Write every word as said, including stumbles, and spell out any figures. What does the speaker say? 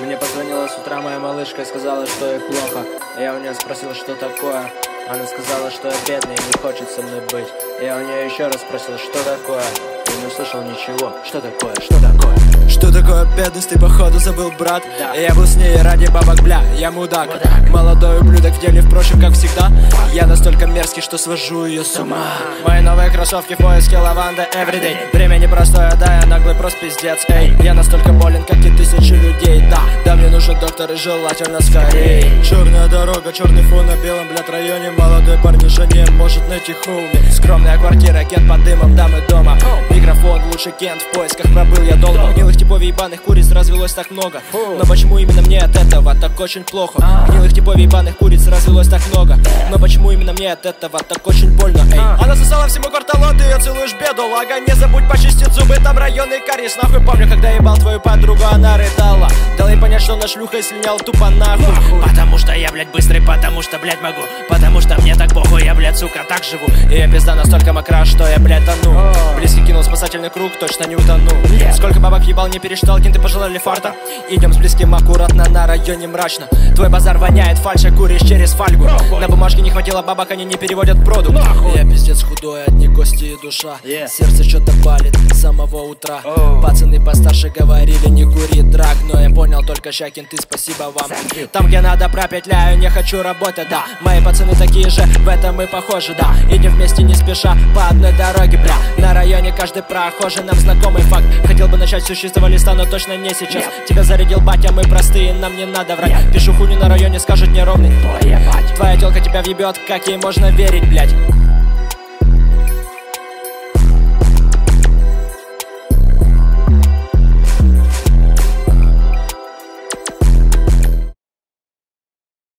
Мне позвонила с утра моя малышка и сказала, что ей плохо. Я у нее спросил, что такое. Она сказала, что я бедный и не хочет со мной быть. Я у нее еще раз спросил, что такое. Я не услышал ничего. Что такое? Что такое? Что такое бедность? Ты походу забыл, брат. Да. Я был с ней ради бабок, бля, я мудак. мудак. Молодой ублюдок в деле, впрочем, как всегда. Я настолько мерзкий, что свожу ее с ума. Мои новые кроссовки в поиске лаванды everyday. Время непростое, да, я наглый просто пиздец, эй. Я настолько болен, как и тысячи людей, да. Да, мне нужен доктор и желательно скорей. Черная дорога, черный фон на белом, блядь, районе. Молодой парниша не может найти хоуми. Скромная квартира, кент под дымом, дамы дома. Микрофон, лучше кент, в поисках пробыл я долго. Гнилых типов и ебаных куриц развелось так много. Но почему именно мне от этого так очень плохо? Гнилых типов и ебаных куриц развелось так много. Но почему именно мне от этого так очень больно, эй. Она сосала всему кварталу, ты ее целуешь беду. Лага, не забудь почистить зубы, там районный кариес. Нахуй помню, когда ебал твою подругу, она рыдала. Дал ей понять, что она шлюха и слинял тупо нахуй. Потому что я, блядь, быстрый, потому что, блядь, могу. Потому что мне так похуй, я, блядь, сука, так живу. Ее пизда настолько мокра, что я, блядь, тону. Близкий кинул спасательный круг, точно не утону. Сколько бабок ебал, не пересчитал, кенты пожелали фарта. Идем с близким аккуратно, на районе мрачно. Твой базар воняет фальша, куришь через фольгу. На бумажке не хватило бабок, они не переводят продукт. Нахуй. Я пиздец худой, одни кости и душа. yeah. Сердце что-то палит с самого утра. oh. Пацаны постарше говорили, не кури драк. Но я понял только щакин, ты спасибо вам. Там где надо пропетляю, не хочу работать, да. Мои пацаны такие же, в этом мы похожи, да. Идем вместе не спеша, по одной дороге, бля. На районе каждый прохожий нам знакомый факт. Хотел бы начать с чистого листа, но точно не сейчас. yeah. Тебя зарядил батя, мы простые, нам не надо врать. yeah. Пишу хуйню на районе, скажут неровный. Твоя телка тебя въебет, как ей можно верить, блядь.